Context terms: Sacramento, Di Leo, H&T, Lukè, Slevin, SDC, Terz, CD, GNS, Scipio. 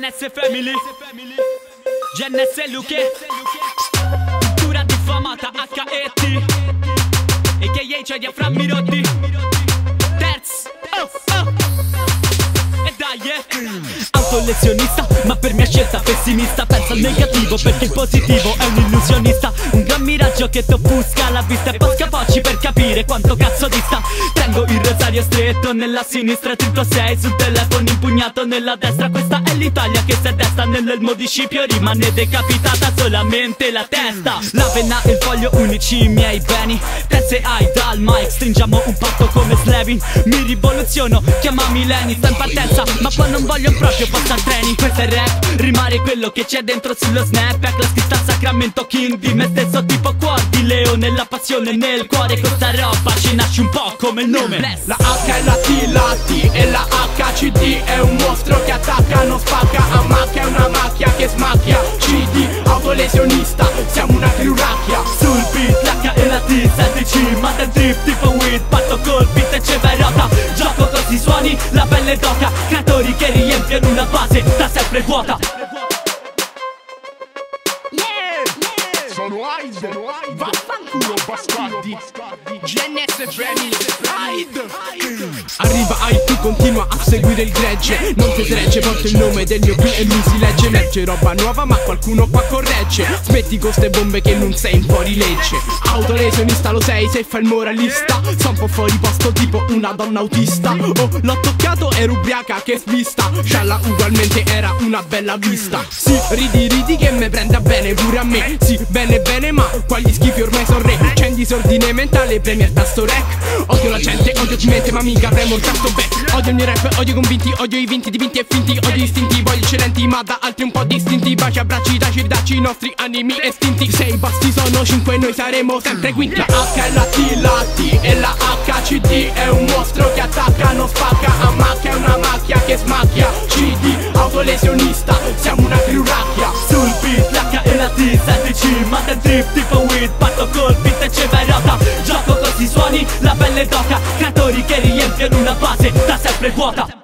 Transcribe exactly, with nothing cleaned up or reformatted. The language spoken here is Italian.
G N S c'est family, G N S c'est Lukè. Cura diffamata H and T, A K A c'è diaframmi rotti. Terz, oh, oh. E dai, eh. Autolezionista, ma per mia scelta pessimista. Penso al negativo perché il positivo è un illusionista. Un gran miraggio che ti offusca la vista e posca pocci per capire quanto cazzo dista. Tengo il rosario stretto nella sinistra, trentasei sul telefono impugnato nella destra. Questa è l'Italia che si addesta nell'elmo di Scipio, rimane decapitata solamente la testa. La penna e il foglio unici i miei beni. Terze hai dal mic, stringiamo un patto come Slevin. Mi rivoluziono, chiamami Leni. Sto in partenza, ma poi non voglio proprio passare treni. Questo è rap, rimane quello che c'è dentro sullo snapback. La scritta Sacramento, king di me stesso tipo cuore di Leo. Nella passione, nel cuore, questa roba ci nasce un po' come il nome. La H e la T, la T e la H C D è un mostro che attacca, non spacca. Ammacca è una macchia che smacchia. C D, autolesionista, siamo una criuracchia. Sul beat, la H e la T, S D C, mother drip tipo weed. Patto col beat e c'è verrota. Gioco così suoni, la pelle d'oca. Cantori che riempiono una base da sempre vuota. Arriva ai tu, continua a seguire il gregge. Non ti dregge, porto il nome del mio qui e mi si legge. Emerge roba nuova ma qualcuno qua corregge. Smetti con ste bombe che non sei un fuori legge. Autolesionista lo sei se fai il moralista. Sono un po' fuori posto tipo una donna autista. Oh, l'ho toccato, era ubriaca che svista. Scialla ugualmente, era una bella vista. Sì, ridi ridi che me prenda bene pure a me. Sì, bene bene ma quali schifi ormai son re. C'è in disordine mentale, premi al tasto rec. Odio la gente, odio chi mente ma mica premo il tasto back. Odio il mio rap, odio i convinti, odio i vinti, dipinti e finti. Odio istinti, voglio eccellenti ma da altri un po' distinti. Baci, abbracci, daci, daci i nostri animi estinti. Sei basti sono cinque, noi saremo sempre quinti. La H e la T, la T e la H C D è un mostro che attacca, non spacca. Ammacca è una macchia che smacchia. C D, autolesionista, siamo una criuracchia. Sul beat, la H e la T, S D C, mother drip tipo weed. Patto col beat e c'è verrota. Gioco così suoni, la pelle d'oca. Cantori che riempiono una base da sempre vuota.